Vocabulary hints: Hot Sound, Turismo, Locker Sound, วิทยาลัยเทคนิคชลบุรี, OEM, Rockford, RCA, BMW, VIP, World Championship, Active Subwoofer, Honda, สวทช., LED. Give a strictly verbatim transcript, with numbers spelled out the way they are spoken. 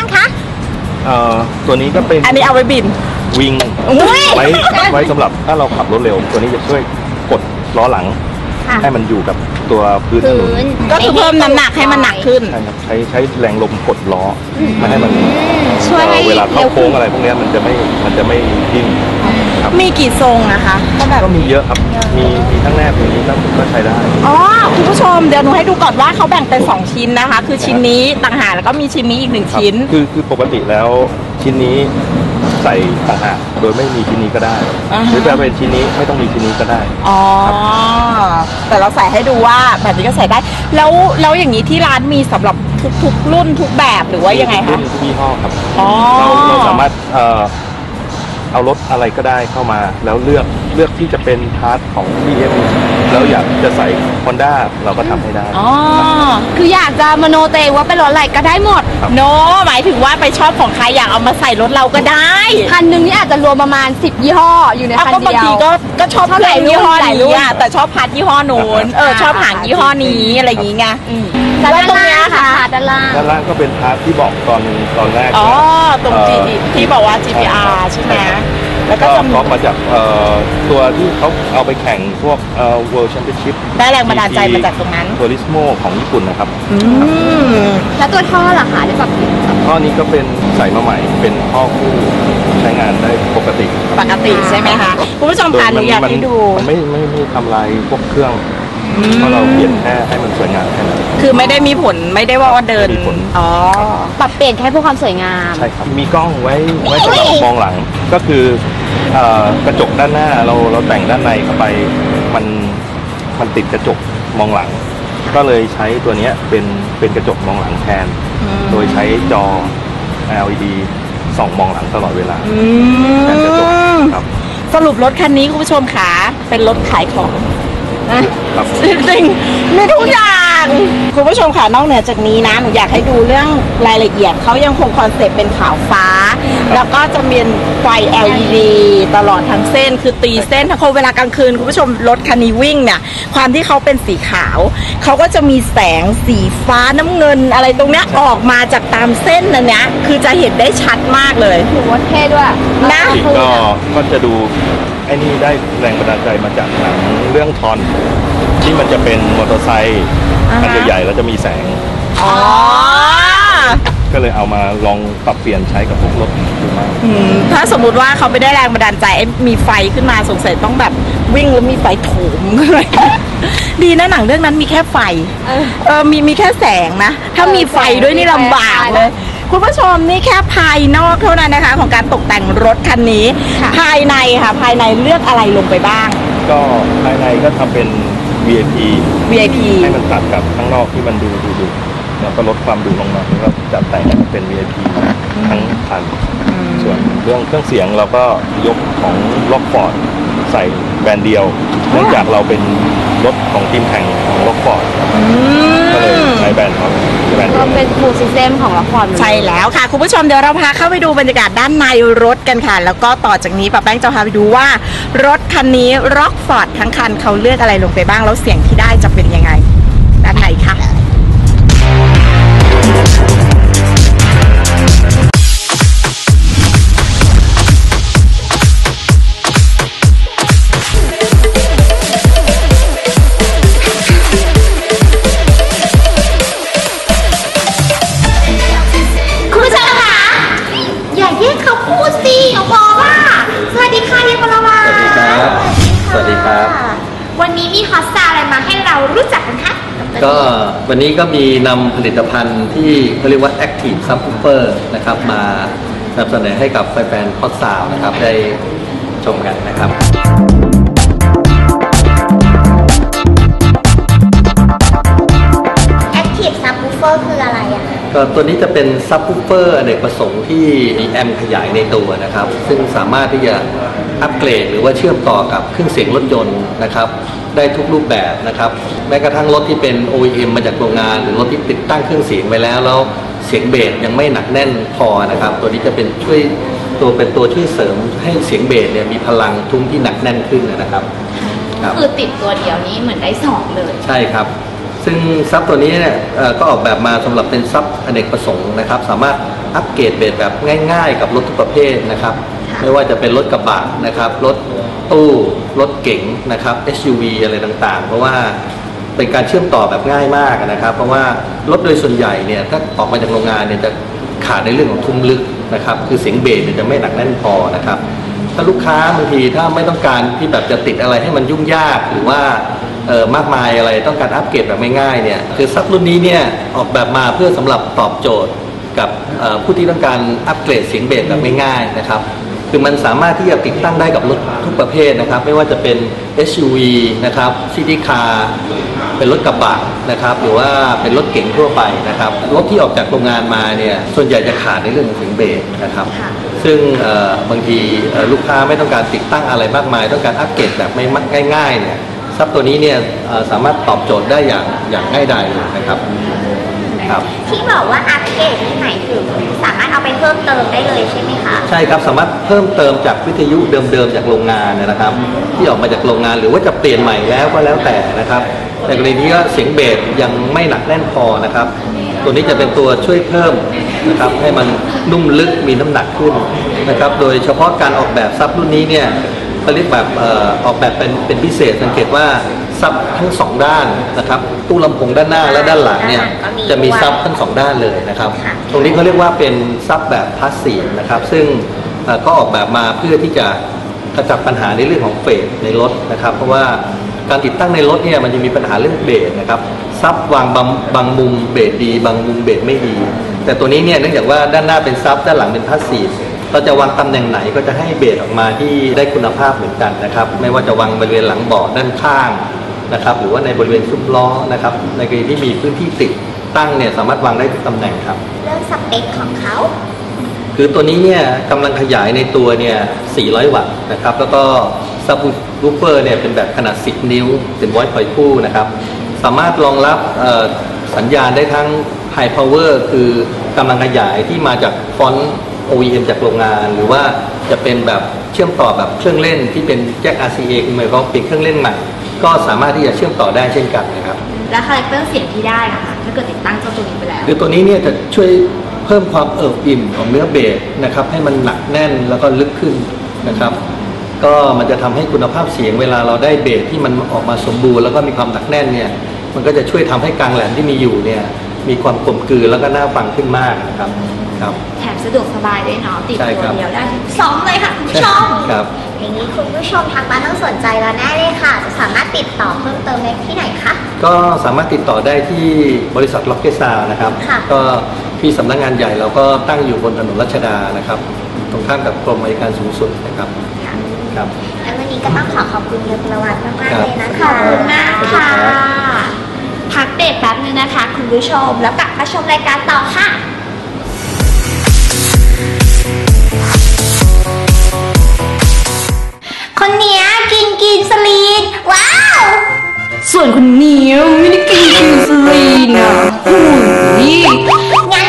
บ้างคะเอ่อตัวนี้ก็เป็นอันนี้เอาไว้บินวิ่งไว้ไว้สำหรับถ้าเราขับรถเร็วตัวนี้จะช่วยกดล้อหลังให้มันอยู่กับตัวพื้นถนนก็คือเพิ่มน้ำหนักให้มันหนักขึ้นใช้ใช้แรงลมกดล้อมาให้มันช่วยเวลาเข้าโค้งอะไรพวกนี้มันจะไม่มันจะไม่ดิ้นมีกี่ทรงนะคะก็มีเยอะครับมีมีทั้งแนบอย่างนี้ก็ใช้ได้อ๋อคุณผู้ชมเดี๋ยวหนูให้ดูก่อนว่าเขาแบ่งเป็นสองชิ้นนะคะคือชิ้นนี้ต่างหากแล้วก็มีชิ้นนี้อีกหนึ่งชิ้นคือคือปกติแล้วชิ้นนี้ใส่ต่างหากโดยไม่มีชิ้นนี้ก็ได้หรือจะเป็นชิ้นนี้ไม่ต้องมีชิ้นนี้ก็ได้อ๋อแต่เราใส่ให้ดูว่าแบบนี้ก็ใส่ได้แล้วแล้วอย่างนี้ที่ร้านมีสำหรับทุกๆรุ่นทุกแบบหรือว่ายังไงคะทุกยี่ห้อครับเราเราสามารถเอ่อเอารถอะไรก็ได้เข้ามาแล้วเลือกเลือกที่จะเป็นพาร์ทของ บี เอ็ม ดับเบิลยู แล้วอยากจะใส่ Honda เราก็ทำให้ได้อ๋อคืออยากจะมโนเตงว่าเป็นรถอะไรก็ได้หมดโน้หมายถึงว่าไปชอบของใครอยากเอามาใส่รถเราก็ได้คันหนึ่งนี่อาจจะรวมประมาณสิบยี่ห้ออยู่ในคันเดียวก็บางทีก็ก็ชอบหลายยี่ห้อนี้แต่ชอบพาร์ทยี่ห้อโน้นเออชอบหางยี่ห้อนี้อะไรอย่างเงี้ยด้านล่างค่ะด้านล่างด้านล่างก็เป็นพาร์ทที่บอกตอนตอนแรกอ๋อตรงจีที่บอกว่า จี พี อาร์ ใช่ไหมแล้วก็ก๊อปมาจากตัวที่เขาเอาไปแข่งพวก World Championship ได้แรงบันดาลใจมาจากตรงนั้นทัวริสโมของญี่ปุ่นนะครับแล้วตัวท่อล่ะคะได้ปรับท่อนี้ก็เป็นใส่มาใหม่เป็นท่อคู่ใช้งานได้ปกติปกติใช่ไหมคะคุณผู้ชมคะหนูอยากให้ดูมันไม่ไม่ไม่ทำลายพวกเครื่องเพราะเราเปลี่ยนแค่ให้มันสวยงามแค่นั้นคือไม่ได้มีผลไม่ได้ว่าเดินอ๋อปรับเปลี่ยนแค่เพื่อความสวยงามใช่ครับมีกล้องไว้ไว้สำหรับมองหลังก็คือกระจกด้านหน้าเราเราแต่งด้านในเข้าไปมันมันติดกระจกมองหลังก็เลยใช้ตัวนี้เป็นเป็นกระจกมองหลังแทนโดยใช้จอ แอล อี ดี ส่องมองหลังตลอดเวลาแทนกระจกครับสรุปรถคันนี้คุณผู้ชมขาเป็นรถขายของจริงๆมีทุกอย่างคุณผู้ชมค่ะนอกเหนือจากนี้นะหนูอยากให้ดูเรื่องรายละเอียดเขายังคงคอนเซ็ปต์เป็นขาวฟ้าแล้วก็จะมีไฟ แอล อี ดี ตลอดทั้งเส้นคือตีเส้นทั้งคนเวลากลางคืนคุณผู้ชมรถคันนี้วิ่งเนี่ยความที่เขาเป็นสีขาวเขาก็จะมีแสงสีฟ้าน้ำเงินอะไรตรงเนี้ยออกมาจากตามเส้นนั่นเนี้ยคือจะเห็นได้ชัดมากเลยถือว่าเท่ด้วยนะก็ก็จะดูไอ้นี่ได้แรงบันดาลใจมาจากหนังเรื่องทอนที่มันจะเป็นมอเตอร์ไซค์คันใหญ่ๆแล้วจะมีแสงอ๋อก็เลยเอามาลองปรับเปลี่ยนใช้กับพวกรถดูมากถ้าสมมุติว่าเขาไม่ได้แรงบันดาลใจมีไฟขึ้นมาสงสัยต้องแบบวิ่งแล้วมีไฟโถมเลยดีนะหนังเรื่องนั้นมีแค่ไฟเออมีมีแค่แสงนะถ้ามีไฟด้วยนี่ลำบากเลยคุณผู้ชมนี่แค่ภายนอกเท่านั้นนะคะของการตกแต่งรถคันนี้ภายในค่ะภายในเลือกอะไรลงไปบ้างก็ภายในก็ทำเป็น วี ไอ พี วี ไอ พี ให้มันตัดกับข้างนอกที่มันดูดูดูแล้วก็ลดความดูลงมาแล้วก็จัดแต่งให้มันเป็น วี ไอ พี ทั้งคันส่วนเรื่องเครื่องเสียงเราก็ยกของ Rockford ใส่แบรนด์เดียวเนื่องจากเราเป็นรถของทีมแข่งของ Rockford ก็เลยใช้แบรนด์ของก็เป็นบูซิสเต็มของละครใช่แล้วค่ะคุณผู้ชมเดี๋ยวเราพาเข้าไปดูบรรยากาศด้านในรถกันค่ะแล้วก็ต่อจากนี้ป้าแป้งจะพาไปดูว่ารถคันนี้ Rockford ทั้งคันเขาเลือกอะไรลงไปบ้างแล้วเสียงที่ได้จะเป็นยังไงด้านในค่ะก็วันนี้ก็มีนำผลิตภัณฑ์ที่เขาเรียกว่า Active Subwoofer นะครับมานำเสนอให้กับแฟนๆ Hot Soundนะครับได้ชมกันนะครับคืออะไรอ่ะก็ตัวนี้จะเป็นซับวูฟเฟอร์อเนกประสงค์ที่มีแอมป์ขยายในตัวนะครับซึ่งสามารถที่จะอัปเกรดหรือว่าเชื่อมต่อกับเครื่องเสียงรถยนต์นะครับได้ทุกรูปแบบนะครับแม้กระทั่งรถที่เป็น โอ อี เอ็ม มาจากโรงงานหรือรถที่ติดตั้งเครื่องเสียงไว้แล้วแล้วเสียงเบสยังไม่หนักแน่นพอนะครับตัวนี้จะเป็นช่วยตัวเป็นตัวช่วยเสริมให้เสียงเบสเนี่ยมีพลังทุ้มที่หนักแน่นขึ้นนะครับคือติดตัวเดียวนี้เหมือนได้สองเลยใช่ครับซึ่งซับตัวนี้เนี่ยก็ออกแบบมาสำหรับเป็นซับอเนกประสงค์นะครับสามารถ อัปเกรดเบสแบบง่ายๆกับรถทุกประเภทนะครับไม่ว่าจะเป็นรถกระบะนะครับรถตู้รถเก๋งนะครับ เอส ยู วี อะไรต่างๆเพราะว่าเป็นการเชื่อมต่อแบบง่ายมากนะครับเพราะว่ารถโดยส่วนใหญ่เนี่ยถ้าออกมาจากโรงงานเนี่ยจะขาดในเรื่องของทุ้มลึกนะครับคือเสียงเบสเนี่ยจะไม่หนักแน่นพอนะครับถ้าลูกค้าบางทีถ้าไม่ต้องการที่แบบจะติดอะไรให้มันยุ่งยากหรือว่ามากมายอะไรต้องการอัปเกรดแบบง่ายๆเนี่ยคือซับรุ่นนี้เนี่ยออกแบบมาเพื่อสำหรับตอบโจทย์กับผู้ที่ต้องการอัปเกรดเสียงเบสแบบง่ายๆนะครับคือมันสามารถที่จะติดตั้งได้กับรถทุกประเภทนะครับไม่ว่าจะเป็น เอส ยู วี นะครับซิตี้คาร์เป็นรถกระบะนะครับหรือว่าเป็นรถเก๋งทั่วไปนะครับรถที่ออกจากโรงงานมาเนี่ยส่วนใหญ่จะขาดในเรื่องของเสียงเบสนะครับซึ่งบางทีลูกค้าไม่ต้องการติดตั้งอะไรมากมายต้องการอัปเกรดแบบไม่ง่ายๆเนี่ยซับตัวนี้เนี่ยสามารถตอบโจทย์ได้อย่างอย่างง่ายดายเลยนะครับที่บอกว่าอัปเกรดนี่หมายถึงสามารถเอาไปเพิ่มเติมได้เลยใช่ไหมคะใช่ครับสามารถเพิ่มเติมจากวิทยุเดิมๆจากโรงงานนะครับที่ออกมาจากโรงงานหรือว่าจะเปลี่ยนใหม่แล้วก็แล้วแต่นะครับแต่กรณีนี้ก็เสียงเบสยังไม่หนักแน่นพอนะครับตัวนี้จะเป็นตัวช่วยเพิ่มนะครับให้มันนุ่มลึกมีน้ำหนักขึ้นนะครับโดยเฉพาะการออกแบบซับรุ่นนี้เนี่ยเขาเรียกแบบออกแบบเป็นเป็นพิเศษสังเกตว่าซับทั้งสองด้านนะครับตู้ลำโพงด้านหน้าและด้านหลังเนี่ยจะมีซับทั้งสองด้านเลยนะครับตรงนี้เขาเรียกว่าเป็นซับแบบพาสซีฟนะครับซึ่งก็ออกแบบมาเพื่อที่จะกระจัดปัญหาในเรื่องของเฟสในรถนะครับเพราะว่าการติดตั้งในรถเนี่ยมันจะมีปัญหาเรื่องเบสนะครับซับวางบางมุมเบสดีบางมุมเบสไม่ดีแต่ตัวนี้เนี่ยเนื่องจากว่าด้านหน้าเป็นซับด้านหลังเป็นพาสซีฟเราจะวางตำแหน่งไหนก็จะให้เบสออกมาที่ได้คุณภาพเหมือนกันนะครับไม่ว่าจะวางบริเวณหลังเบาะด้านข้างนะครับหรือว่าในบริเวณซุ้มล้อนะครับในกรณีที่มีพื้นที่ติดตั้งเนี่ยสามารถวางได้ทุกตำแหน่งครับเรื่องสเปคของเขาคือตัวนี้เนี่ยกำลังขยายในตัวเนี่ยสี่ร้อยวัตต์นะครับแล้วก็ซับวูฟเฟอร์เนี่ยเป็นแบบขนาดสิบนิ้วเป็นวอยซ์พอยต์คู่นะครับสามารถรองรับสัญญาณได้ทั้งไฮพาวเวอร์คือกำลังขยายที่มาจากฟอนต์ โอ อี เอ็ม จากโรงงานหรือว่าจะเป็นแบบเชื่อมต่อแบบเครื่องเล่นที่เป็นแจ็ค อาร์ ซี เอ คือหมายความเป็นเครื่องเล่นใหม่ก็สามารถที่จะเชื่อมต่อได้เช่นกันนะครับและคาแรคเตอร์เสียงที่ได้นะคะถ้าเกิดติดตั้งเจ้าตัวนี้ไปแล้วคือตัวนี้เนี่ยจะช่วยเพิ่มความเอิบอิ่มของเนื้อเบสนะครับให้มันหนักแน่นแล้วก็ลึกขึ้นนะครับก็มันจะทำให้คุณภาพเสียงเวลาเราได้เบสที่มันออกมาสมบูรณ์แล้วก็มีความหนักแน่นเนี่ยมันก็จะช่วยทำให้กลางแหลมที่มีอยู่เนี่ยมีความกลมกลืนแล้วก็น่าฟังขึ้นมากนะครับครับแถมสะดวกสบายด้วยเนาะติดตัวเดียวได้สองเลยค่ะคุณผู้ชมครับอย่างนี้คุณผู้ชมทางบ้านต้องสนใจแล้วแน่เลยค่ะจะสามารถติดต่อเพิ่มเติมได้ที่ไหนคะก็สามารถติดต่อได้ที่บริษัทล็อกเกอร์ซาวนะครับก็ที่สำนักงานใหญ่เราก็ตั้งอยู่บนถนนรัชดานะครับตรงข้ามกับกรมอัยการสูงสุดนะครับครับและวันนี้ก็ต้องขอขอบคุณเยอะประวัติมากๆเลยนะคะขอบคุณมากค่ะพักเบรกแป๊บนึงนะคะคุณผู้ชมแล้วกลับมาชมรายการต่อค่ะคนเนี้ยกินกินสลีนว้าวส่วนคนเนี้ยไม่ได้กินกินสลีนอ่ะโอ้ยงั้น